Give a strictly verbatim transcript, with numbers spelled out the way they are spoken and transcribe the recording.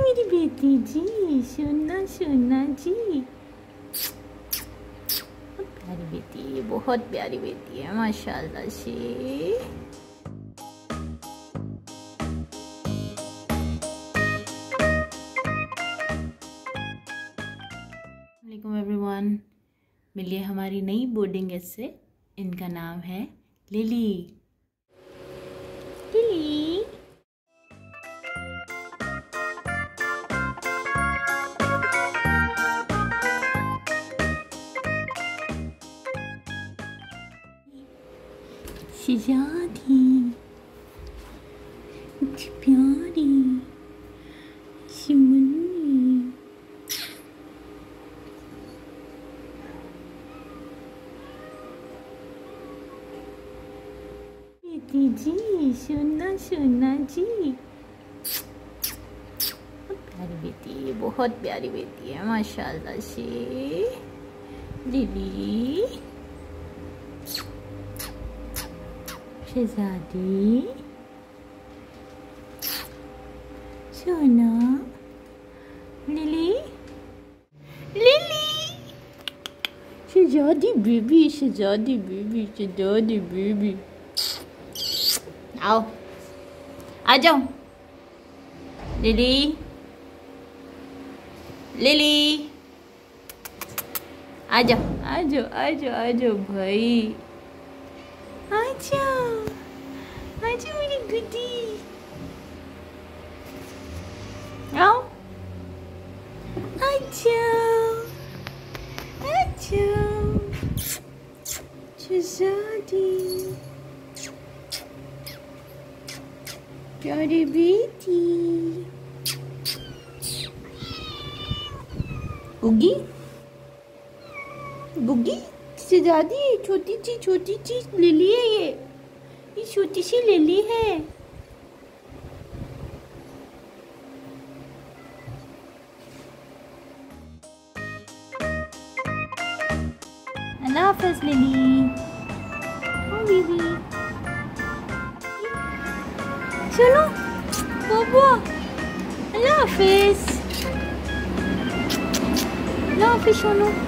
मेरी बेटी जी, सुनना सुनना जी, बहुत प्यारी बेटी, बहुत प्यारी बेटी है माशाल्लाह से। अस्सलाम एवरीवन, मिलिए हमारी नई बोर्डिंग गेस्ट से, इनका नाम है लिली। लिली शिजादी प्यारी शिमनी बेटी जी, सुनना सुनना जी, बहुत प्यारी बेटी, बहुत प्यारी बेटी है माशाल्लाह से। लिली शहजादी सोना लिली लिली शहजादी बेबी शहजादी बेबी शहजादी बेबी, आओ आ जाओ लिली लिली, आ जाओ आ जाओ आ जाओ आ जाओ भाई, आ जाओ आजो मेरी गुड्डी, आओ आजो आजो शहजादी प्यारी बेटी। गुगी गुगी शहजादी, छोटी सी छोटी चीज लिली है, ये ये छोटी सी लिली है। अल्लाह हाफ़िज़ लिली, ओ बेबी चलो बाबू, अल्लाह हाफ़िज़ अल्लाह हाफ़िज़ सोनू।